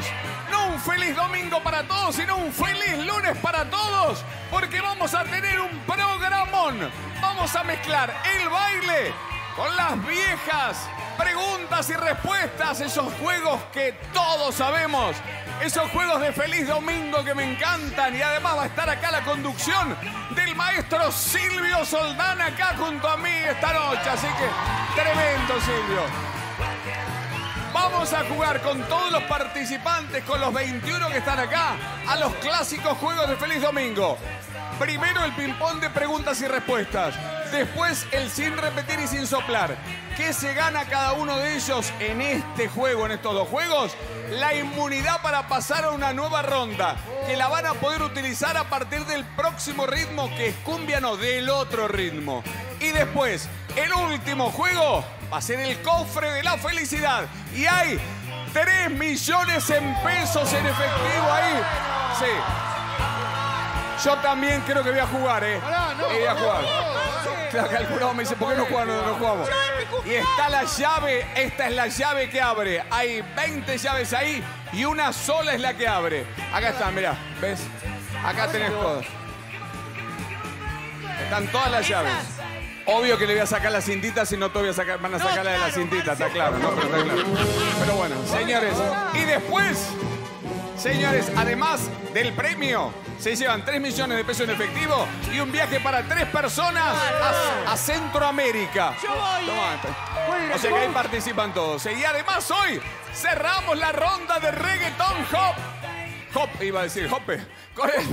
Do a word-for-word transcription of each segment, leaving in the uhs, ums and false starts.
todos. No un feliz domingo para todos, sino un feliz lunes para todos, porque vamos a tener un programón. Vamos a mezclar el baile con las viejas preguntas y respuestas, esos juegos que todos sabemos, esos juegos de feliz domingo que me encantan. Y además va a estar acá la conducción del maestro Silvio Soldán, acá junto a mí esta noche, así que tremendo, Silvio. Vamos a jugar con todos los participantes, con los veintiuno que están acá, a los clásicos juegos de feliz domingo. Primero el ping-pong de preguntas y respuestas. Después el sin repetir y sin soplar. ¿Qué se gana cada uno de ellos en este juego, en estos dos juegos? La inmunidad para pasar a una nueva ronda, que la van a poder utilizar a partir del próximo ritmo, que es cumbia, no, del otro ritmo. Y después, el último juego va a ser el cofre de la felicidad. Y hay tres millones en pesos en efectivo ahí. Sí. Yo también creo que voy a jugar, ¿eh? Pará, no, voy a jugar. Claro, calculado, me dice, ¿por qué no jugamos? No jugamos. Y está la llave, esta es la llave que abre. Hay veinte llaves ahí y una sola es la que abre. Acá están, mirá, ¿ves? Acá tenés todas. Están todas las llaves. Obvio que le voy a sacar las cintitas, si no te voy a sacar, van a sacar no, la de claro, las cintitas, está claro, ¿no? Pero está claro. Pero bueno, señores, y después, señores, además del premio, se llevan tres millones de pesos en efectivo y un viaje para tres personas a, a Centroamérica. Yo voy. O sea que ahí participan todos. Y además hoy cerramos la ronda de reggaetón hop. Hop, iba a decir, hope. Con el,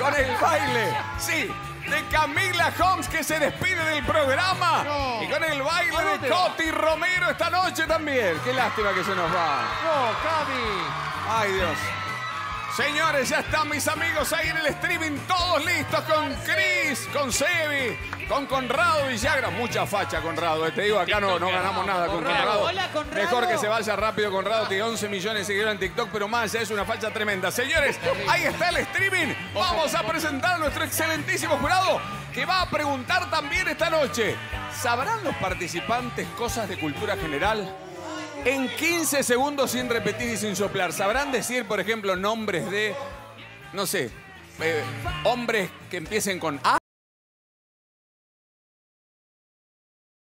con el baile, sí. De Camila Holmes, que se despide del programa. No. Y con el baile no, no de Cotty Romero esta noche también. Qué lástima que se nos va. No, Cami. Ay, Dios. Señores, ya están mis amigos ahí en el streaming, todos listos, con Cris, con Sebi, con Conrado Villagra. Mucha facha, Conrado. Te digo, acá no, no ganamos nada con Conrado. Hola, Conrado. Mejor que se vaya rápido, Conrado. Tiene once millones de seguidores en TikTok, pero más allá es una facha tremenda. Señores, ahí está el streaming. Vamos a presentar a nuestro excelentísimo jurado, que va a preguntar también esta noche. ¿Sabrán los participantes cosas de cultura general? En quince segundos, sin repetir y sin soplar, ¿sabrán decir, por ejemplo, nombres de, no sé, eh, hombres que empiecen con A?